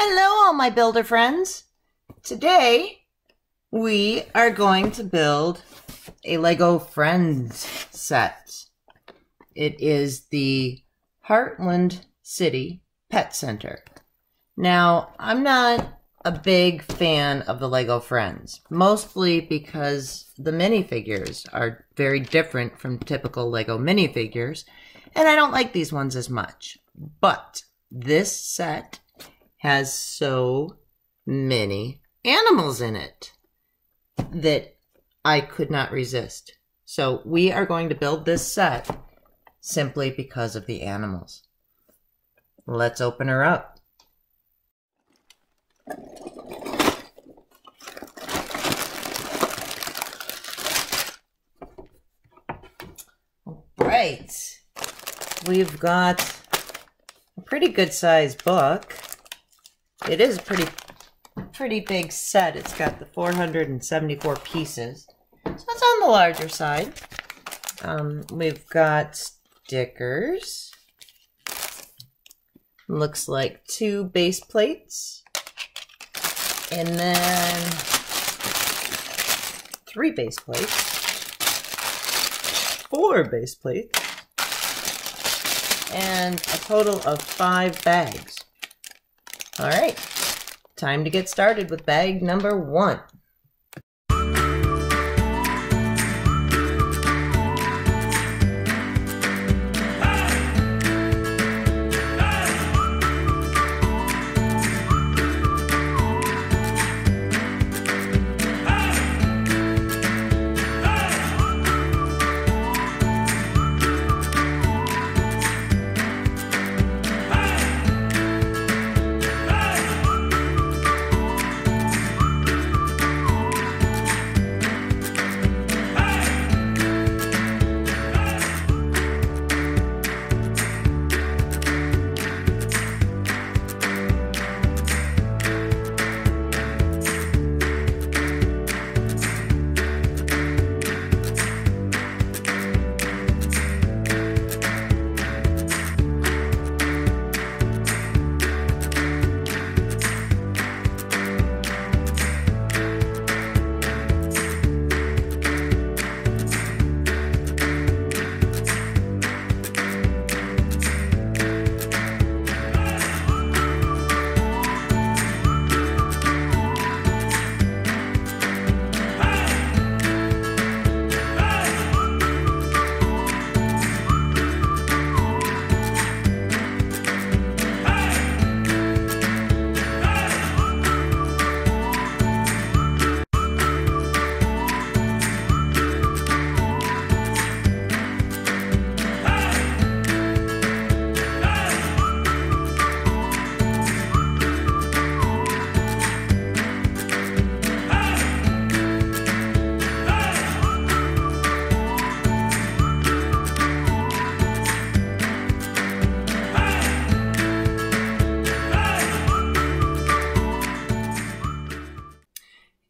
Hello, all my builder friends. Today, we are going to build a Lego Friends set. It is the Heartlake City Pet Center. Now, I'm not a big fan of the Lego Friends, mostly because the minifigures are very different from typical Lego minifigures, and I don't like these ones as much. But this set has so many animals in it that I could not resist. So we are going to build this set simply because of the animals. Let's open her up. All right, we've got a pretty good sized book. It is a pretty big set. It's got the 474 pieces, so it's on the larger side. We've got stickers. Looks like two base plates, and then three base plates, four base plates, and a total of five bags. All right, time to get started with bag number one.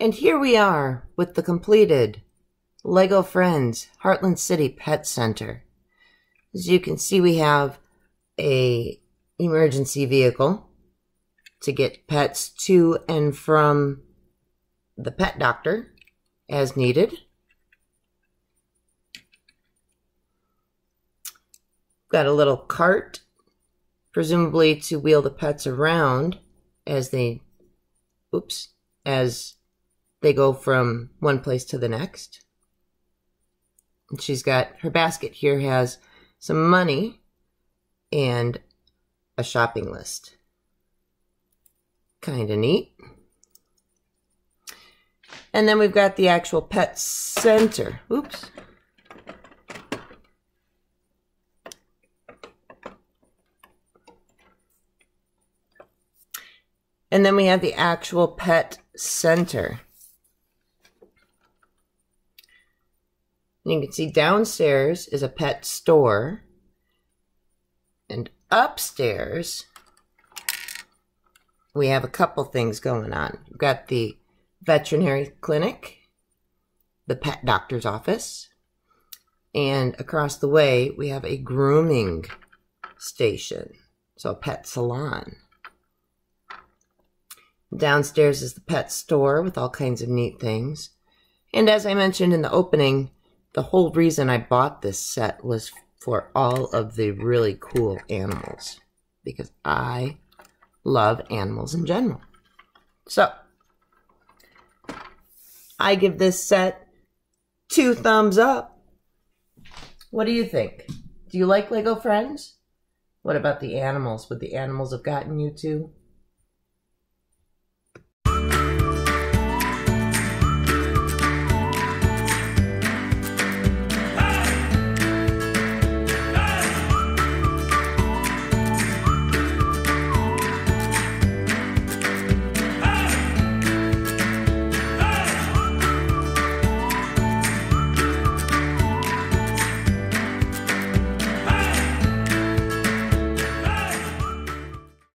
And here we are with the completed Lego Friends Heartlake City Pet Center. As you can see, we have a emergency vehicle to get pets to and from the pet doctor as needed. Got a little cart, presumably to wheel the pets around as they, they go from one place to the next. And she's got her basket here, has some money and a shopping list. Kind of neat. And then we've got the actual pet center. And then we have the actual pet center. You can see downstairs is a pet store, and upstairs we have a couple things going on. We've got the veterinary clinic, the pet doctor's office, and across the way we have a grooming station, so a pet salon. Downstairs is the pet store with all kinds of neat things. And as I mentioned in the opening, the whole reason I bought this set was for all of the really cool animals, because I love animals in general. So I give this set 2 thumbs up. What do you think? Do you like Lego Friends? What about the animals? Would the animals have gotten you too?